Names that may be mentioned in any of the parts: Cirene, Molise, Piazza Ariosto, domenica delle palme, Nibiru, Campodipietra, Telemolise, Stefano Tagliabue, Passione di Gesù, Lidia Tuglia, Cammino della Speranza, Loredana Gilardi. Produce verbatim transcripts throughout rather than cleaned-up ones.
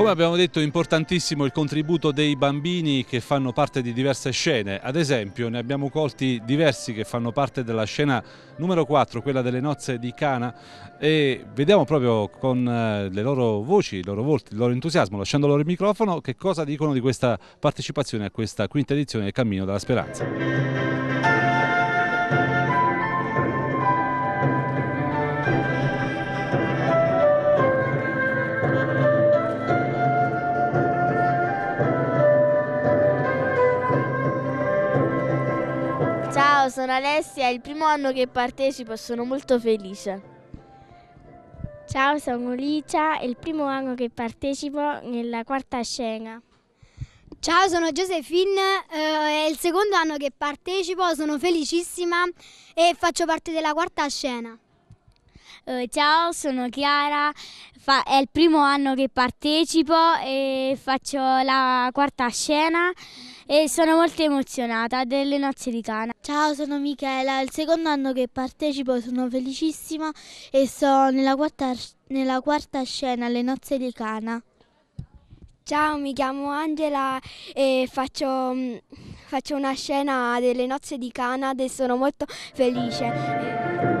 Come abbiamo detto, è importantissimo il contributo dei bambini che fanno parte di diverse scene. Ad esempio, ne abbiamo colti diversi che fanno parte della scena numero quattro, quella delle nozze di Cana, e vediamo proprio con le loro voci, i loro volti, il loro entusiasmo, lasciando loro il microfono, che cosa dicono di questa partecipazione a questa quinta edizione del Cammino della Speranza. Ciao, sono Alessia, è il primo anno che partecipo e sono molto felice. Ciao, sono Licia, è il primo anno che partecipo nella quarta scena. Ciao, sono Josephine, eh, è il secondo anno che partecipo, sono felicissima e faccio parte della quarta scena. Eh, ciao, sono Chiara, fa, è il primo anno che partecipo e faccio la quarta scena. E sono molto emozionata delle nozze di Cana. Ciao, sono Michela, è il secondo anno che partecipo, sono felicissima e sono nella quarta, nella quarta scena, le nozze di Cana. Ciao, mi chiamo Angela e faccio, faccio una scena delle nozze di Cana e sono molto felice.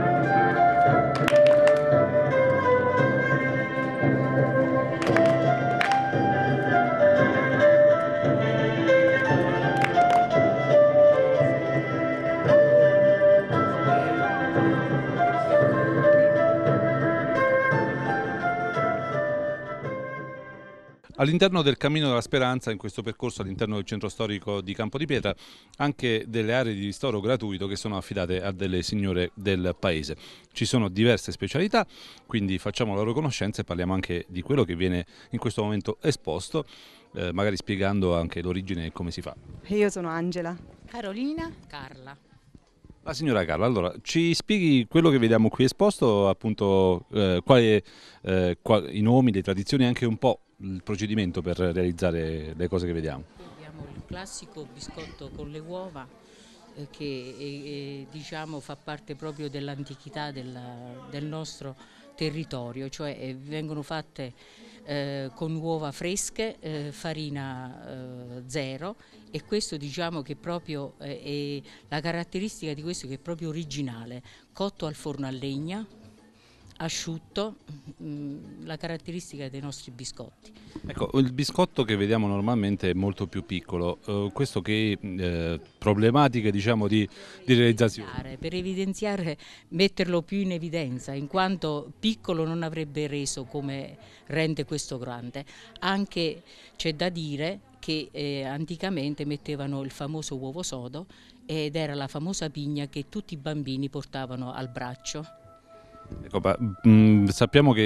All'interno del Cammino della Speranza, in questo percorso all'interno del centro storico di Campodipietra, anche delle aree di ristoro gratuito che sono affidate a delle signore del paese. Ci sono diverse specialità, quindi facciamo la loro conoscenza e parliamo anche di quello che viene in questo momento esposto, eh, magari spiegando anche l'origine e come si fa. Io sono Angela. Carolina. Carla. La signora Carla, allora ci spieghi quello che vediamo qui esposto, appunto eh, quali, eh, quali, i nomi, le tradizioni, anche un po' il procedimento per realizzare le cose che vediamo. Abbiamo il classico biscotto con le uova eh, che eh, diciamo fa parte proprio dell'antichità del, del nostro territorio, cioè eh, vengono fatte eh, con uova fresche, eh, farina eh, zero, e questo diciamo che proprio eh, è la caratteristica di questo, che è proprio originale, cotto al forno a legna, asciutto, mh, la caratteristica dei nostri biscotti. Ecco, il biscotto che vediamo normalmente è molto più piccolo, uh, questo che eh, problematiche diciamo di, di realizzazione? Per evidenziare, metterlo più in evidenza, in quanto piccolo non avrebbe reso come rende questo grande. Anche c'è da dire che eh, anticamente mettevano il famoso uovo sodo ed era la famosa pigna che tutti i bambini portavano al braccio. Ecco, mh, sappiamo che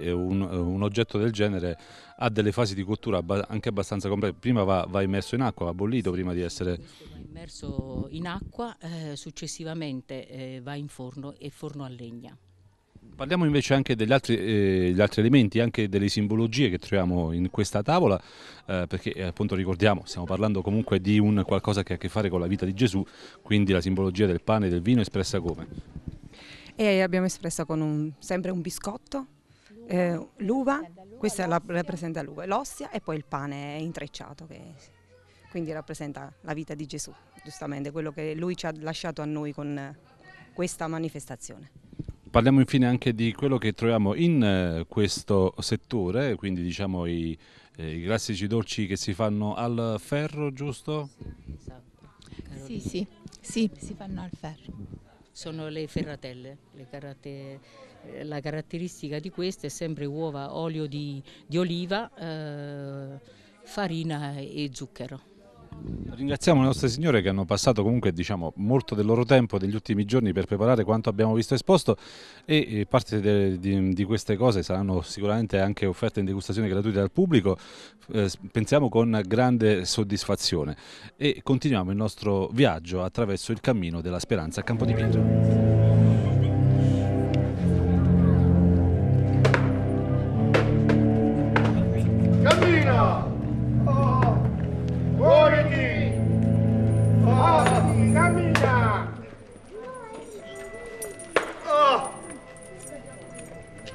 eh, un, un oggetto del genere ha delle fasi di cottura anche abbastanza complesse. Prima va, va immerso in acqua, va bollito prima di essere... Va immerso in acqua, eh, successivamente eh, va in forno e forno a legna. Parliamo invece anche degli altri, eh, gli altri elementi, anche delle simbologie che troviamo in questa tavola, eh, perché appunto ricordiamo, stiamo parlando comunque di un qualcosa che ha a che fare con la vita di Gesù, quindi la simbologia del pane e del vino espressa come? E abbiamo espressa con un, sempre un biscotto, eh, l'uva, questa la, rappresenta l'uva, l'ossia, e poi il pane intrecciato, che quindi rappresenta la vita di Gesù, giustamente quello che Lui ci ha lasciato a noi con questa manifestazione. Parliamo infine anche di quello che troviamo in questo settore, quindi diciamo i, i classici dolci che si fanno al ferro, giusto? Sì, sì, sì, si fanno al ferro. Sono le ferratelle, le caratter la caratteristica di queste è sempre uova, olio di, di oliva, eh, farina e zucchero. Ringraziamo le nostre signore che hanno passato comunque diciamo, molto del loro tempo, degli ultimi giorni, per preparare quanto abbiamo visto esposto, e, e parte de, di, di queste cose saranno sicuramente anche offerte in degustazione gratuita dal pubblico, eh, pensiamo con grande soddisfazione, e continuiamo il nostro viaggio attraverso il Cammino della Speranza a Campodipietra.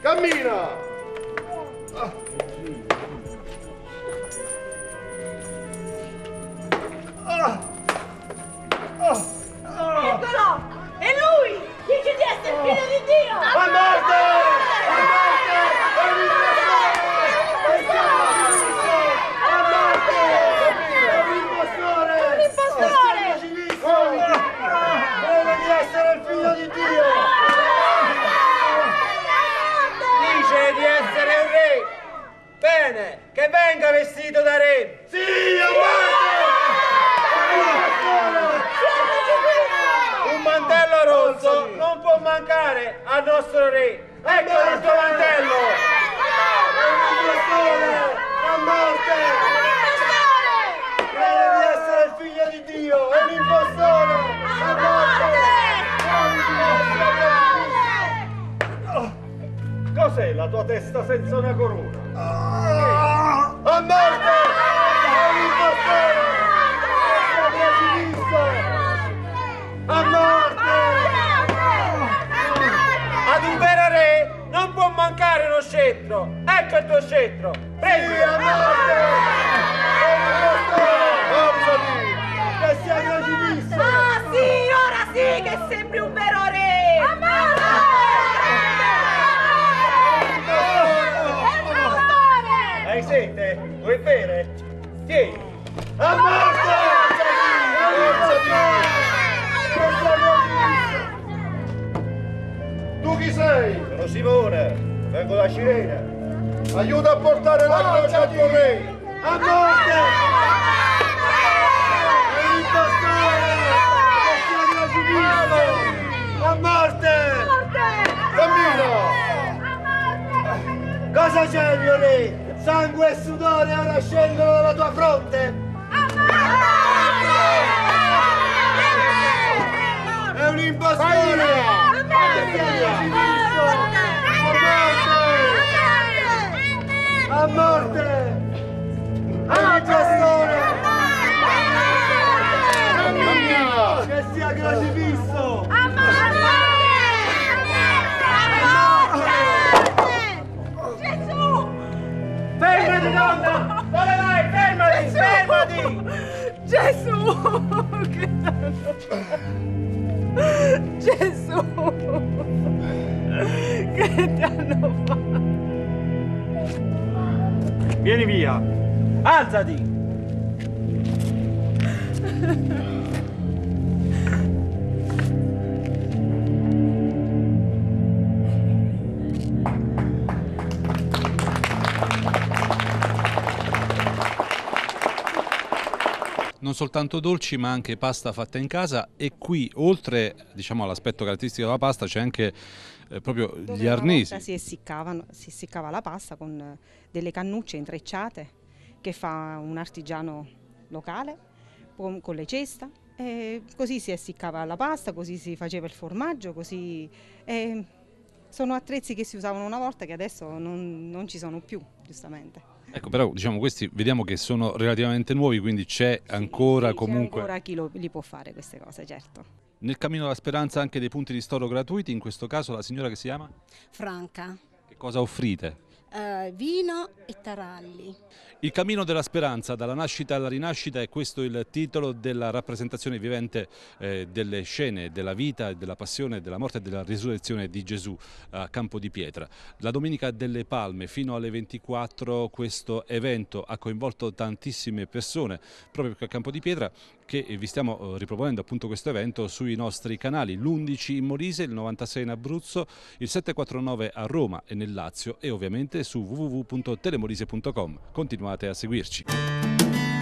Cammina! Ah. vestito da re! Sì, avanti! Un mantello rosso non può mancare al nostro re! Ecco il tuo mantello! A morte! Crede di essere il figlio di Dio! È un impostore! A morte! Cos'è la tua testa senza una corona? A morte! È un impostore! A morte! Ad un vero re non può mancare uno scettro! Ecco il tuo scettro! Prendi a morte! È un impostore! Che sia una divisa! Ah sì, ora sì che sembri un vero re! A morte! Hai sete? Vuoi bere? Tieni! A morte! Tu chi sei? Sono Simone, vengo da Cirene. Aiuta a portare la croce al tuo re! A morte! E impostare! A morte! Cammino! Cosa c'è, mio re? Sangue e sudore ora scendono dalla tua fronte! Amore! È un impostore! A morte! A morte! È un impostore! Cammino! Che sia crocifisso! A morte! Fermati, nonna! Dove vai? Fermati! Gesù! Fermati! Gesù! Che danno! Gesù! Che danno fatto! Vieni via! Alzati! Non soltanto dolci ma anche pasta fatta in casa, e qui oltre, diciamo, all'aspetto caratteristico della pasta c'è anche eh, proprio dove gli arnesi. Si essiccavano, si essiccava la pasta con delle cannucce intrecciate che fa un artigiano locale con le cesta, e così si essiccava la pasta, così si faceva il formaggio, così... E sono attrezzi che si usavano una volta che adesso non, non ci sono più, giustamente. Ecco, però diciamo questi vediamo che sono relativamente nuovi, quindi c'è ancora sì, comunque... C'è ancora chi lo, li può fare queste cose, certo. Nel Cammino della Speranza anche dei punti di ristoro gratuiti, in questo caso la signora che si chiama? Franca. Che cosa offrite? Uh, vino e taralli. Il Cammino della Speranza, dalla nascita alla rinascita, è questo il titolo della rappresentazione vivente eh, delle scene della vita, della passione, della morte e della risurrezione di Gesù a Campodipietra. La Domenica delle Palme fino alle ventiquattro questo evento ha coinvolto tantissime persone proprio qui a Campodipietra, che vi stiamo riproponendo appunto questo evento sui nostri canali, l'undici in Molise, il novantasei in Abruzzo, il settecentoquarantanove a Roma e nel Lazio, e ovviamente su w w w punto telemolise punto com. Continuate a seguirci.